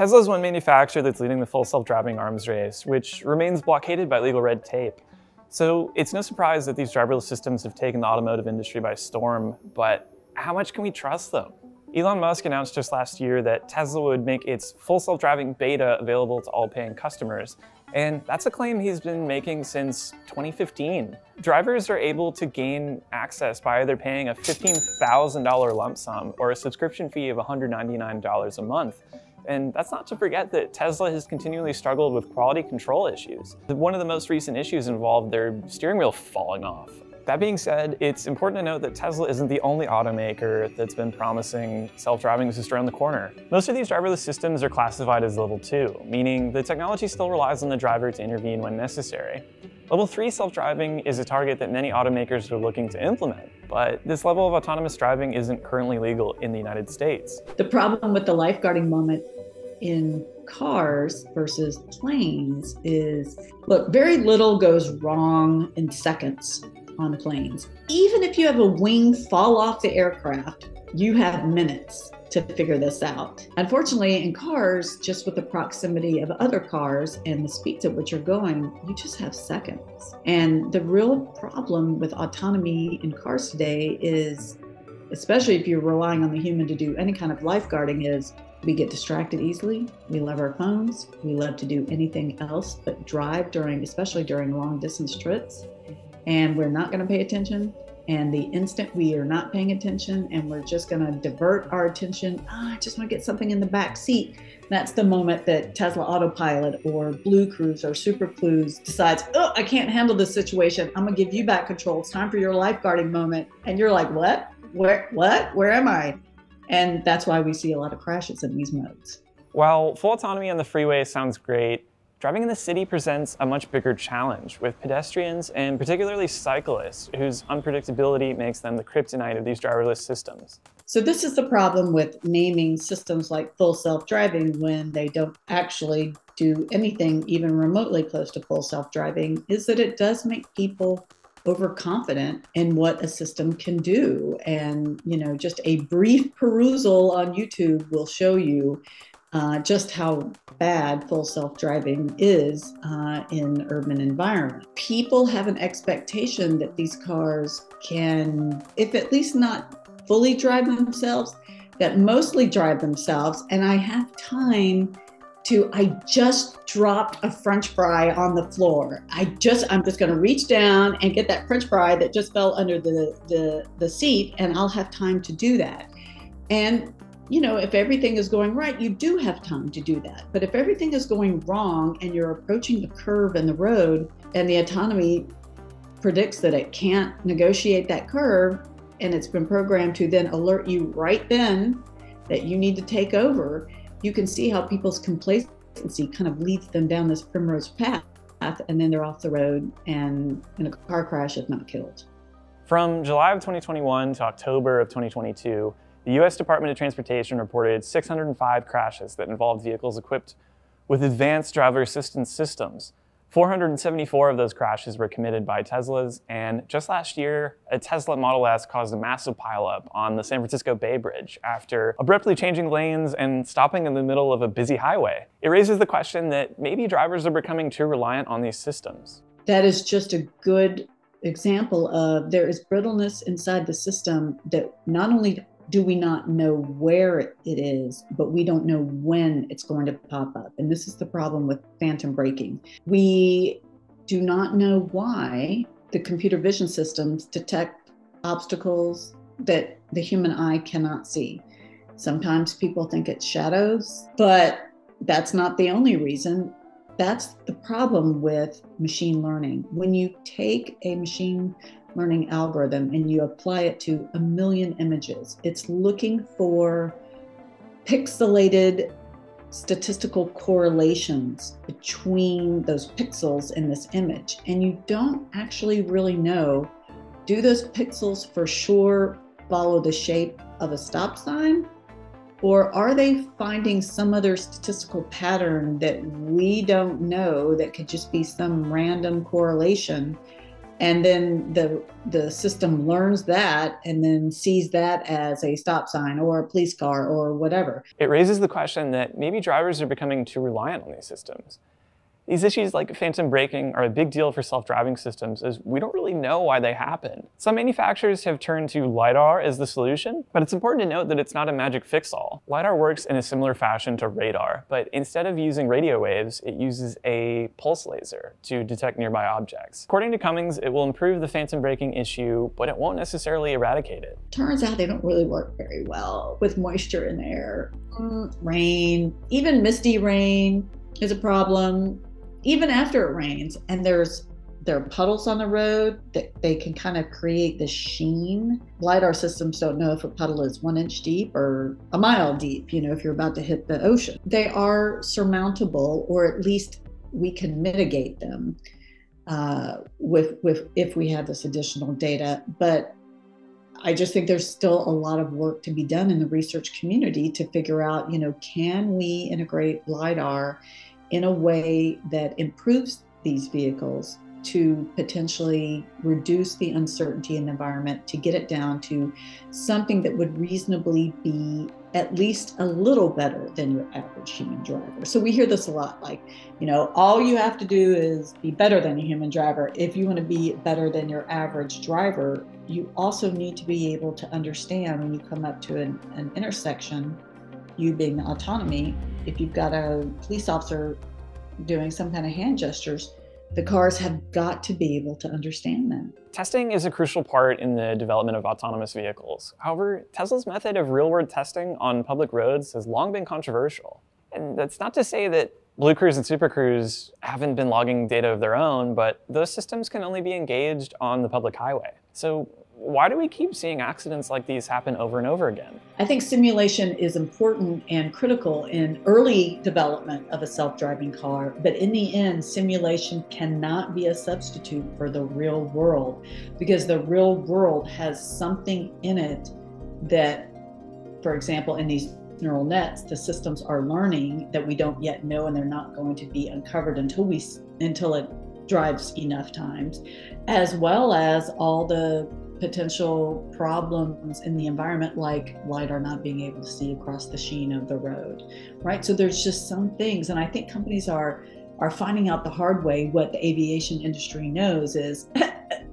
Tesla is one manufacturer that's leading the full self-driving arms race, which remains blockaded by legal red tape. So it's no surprise that these driverless systems have taken the automotive industry by storm, but how much can we trust them? Elon Musk announced just last year that Tesla would make its full self-driving beta available to all paying customers. And that's a claim he's been making since 2015. Drivers are able to gain access by either paying a $15,000 lump sum or a subscription fee of $199 a month. And that's not to forget that Tesla has continually struggled with quality control issues. One of the most recent issues involved their steering wheel falling off. That being said, it's important to note that Tesla isn't the only automaker that's been promising self-driving is just around the corner. Most of these driverless systems are classified as level 2, meaning the technology still relies on the driver to intervene when necessary. Level 3 self-driving is a target that many automakers are looking to implement, but this level of autonomous driving isn't currently legal in the United States. The problem with the lifeguarding moment in cars versus planes is, look, very little goes wrong in seconds on planes. Even if you have a wing fall off the aircraft, you have minutes to figure this out. Unfortunately, in cars, just with the proximity of other cars and the speeds at which you're going, you just have seconds. And the real problem with autonomy in cars today is, especially if you're relying on the human to do any kind of lifeguarding, is we get distracted easily, we love our phones, we love to do anything else but drive during, especially during long distance trips. And we're not going to pay attention. And the instant we are not paying attention and we're just going to divert our attention, oh, I just want to get something in the back seat. That's the moment that Tesla Autopilot or Blue Cruise or Super Cruise decides, oh, I can't handle this situation. I'm going to give you back control. It's time for your lifeguarding moment. And you're like, what? What? Where am I? And that's why we see a lot of crashes in these modes. While full autonomy on the freeway sounds great, driving in the city presents a much bigger challenge with pedestrians and particularly cyclists, whose unpredictability makes them the kryptonite of these driverless systems. So this is the problem with naming systems like full self-driving when they don't actually do anything even remotely close to full self-driving, is that it does make people overconfident in what a system can do. And, you know, just a brief perusal on YouTube will show you just how bad full self-driving is in urban environments. People have an expectation that these cars can, if at least not fully drive themselves, that mostly drive themselves. And I have time to, I just dropped a French fry on the floor. I'm just gonna reach down and get that French fry that just fell under the seat, and I'll have time to do that. And you know, if everything is going right, you do have time to do that. But if everything is going wrong and you're approaching a curve in the road and the autonomy predicts that it can't negotiate that curve, and it's been programmed to then alert you right then that you need to take over, you can see how people's complacency kind of leads them down this primrose path, and then they're off the road and in a car crash, if not killed. From July of 2021 to October of 2022, the US Department of Transportation reported 605 crashes that involved vehicles equipped with advanced driver assistance systems. 474 of those crashes were committed by Teslas, and just last year, a Tesla Model S caused a massive pileup on the San Francisco Bay Bridge after abruptly changing lanes and stopping in the middle of a busy highway. It raises the question that maybe drivers are becoming too reliant on these systems. That is just a good example of there is brittleness inside the system that not only do we not know where it is, but we don't know when it's going to pop up. And this is the problem with phantom braking. We do not know why the computer vision systems detect obstacles that the human eye cannot see. Sometimes people think it's shadows, but that's not the only reason. That's the problem with machine learning. When you take a machine learning algorithm and you apply it to a million images, it's looking for pixelated statistical correlations between those pixels in this image. And you don't actually really know, do those pixels for sure follow the shape of a stop sign? Or are they finding some other statistical pattern that we don't know that could just be some random correlation And then the system learns that and then sees that as a stop sign or a police car or whatever. It raises the question that maybe drivers are becoming too reliant on these systems. These issues like phantom braking are a big deal for self-driving systems, as we don't really know why they happen. Some manufacturers have turned to LiDAR as the solution, but it's important to note that it's not a magic fix-all. LiDAR works in a similar fashion to radar, but instead of using radio waves, it uses a pulse laser to detect nearby objects. According to Cummings, it will improve the phantom braking issue, but it won't necessarily eradicate it. Turns out they don't really work very well with moisture in the air. Rain, even misty rain is a problem. Even after it rains, and there are puddles on the road that they can kind of create this sheen. LiDAR systems don't know if a puddle is 1 inch deep or a mile deep, you know, if you're about to hit the ocean. They are surmountable, or at least we can mitigate them if we have this additional data. But I just think there's still a lot of work to be done in the research community to figure out, you know, can we integrate LiDAR in a way that improves these vehicles to potentially reduce the uncertainty in the environment, to get it down to something that would reasonably be at least a little better than your average human driver. So we hear this a lot, like, you know, all you have to do is be better than a human driver. If you want to be better than your average driver, you also need to be able to understand when you come up to an intersection, you being the autonomy, if you've got a police officer doing some kind of hand gestures, the cars have got to be able to understand them. Testing is a crucial part in the development of autonomous vehicles. However, Tesla's method of real-world testing on public roads has long been controversial. And that's not to say that Blue Cruise and Super Cruise haven't been logging data of their own, but those systems can only be engaged on the public highway. So why do we keep seeing accidents like these happen over and over again? I think simulation is important and critical in early development of a self-driving car, but in the end, simulation cannot be a substitute for the real world, because the real world has something in it that, for example, in these neural nets, the systems are learning that we don't yet know, and they're not going to be uncovered until it drives enough times, as well as all the potential problems in the environment, like LiDAR not being able to see across the sheen of the road, right? So there's just some things, and I think companies are finding out the hard way what the aviation industry knows is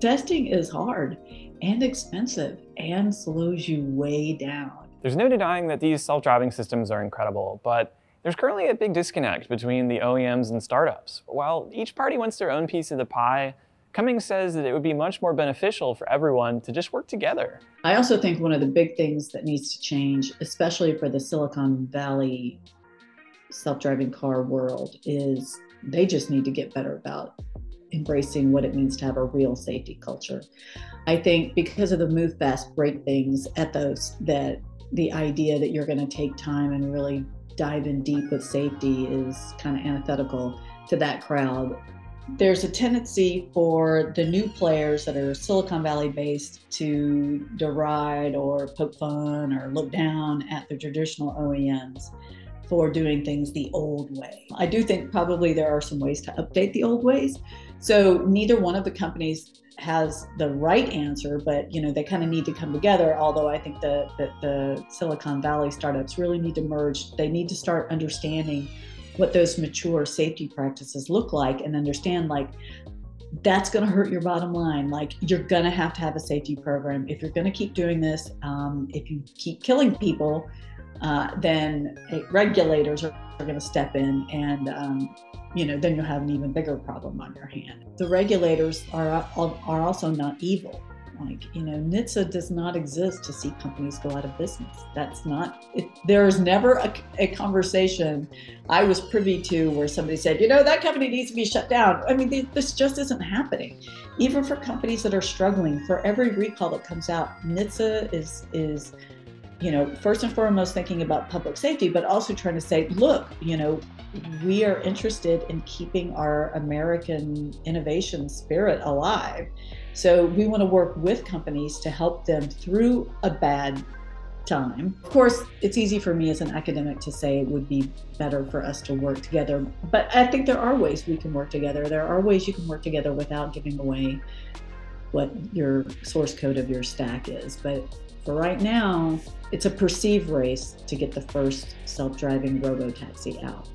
testing is hard and expensive and slows you way down. There's no denying that these self-driving systems are incredible, but there's currently a big disconnect between the OEMs and startups. While each party wants their own piece of the pie, Cummings says that it would be much more beneficial for everyone to just work together. I also think one of the big things that needs to change, especially for the Silicon Valley self-driving car world, is they just need to get better about embracing what it means to have a real safety culture. I think because of the move fast, break things ethos, that the idea that you're going to take time and really dive in deep with safety is kind of antithetical to that crowd. There's a tendency for the new players that are Silicon Valley based to deride or poke fun or look down at the traditional OEMs for doing things the old way. I do think probably there are some ways to update the old ways. So neither one of the companies has the right answer, but you know, they kind of need to come together. Although I think the Silicon Valley startups really need to merge. They need to start understanding what those mature safety practices look like and understand, like, that's going to hurt your bottom line. Like, you're going to have a safety program. If you're going to keep doing this, if you keep killing people, then regulators are going to step in, and you know, then you'll have an even bigger problem on your hand. The regulators are also not evil. Like, you know, NHTSA does not exist to see companies go out of business. That's not, there is never a conversation I was privy to where somebody said, you know, that company needs to be shut down. I mean, this just isn't happening. Even for companies that are struggling, for every recall that comes out, NHTSA is, you know, first and foremost thinking about public safety, but also trying to say, look, you know, we are interested in keeping our American innovation spirit alive. So we want to work with companies to help them through a bad time. Of course, it's easy for me as an academic to say it would be better for us to work together, but I think there are ways we can work together. There are ways you can work together without giving away what your source code of your stack is. But for right now, it's a perceived race to get the first self-driving robotaxi out.